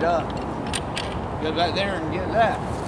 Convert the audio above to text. it up. Go back there and get that.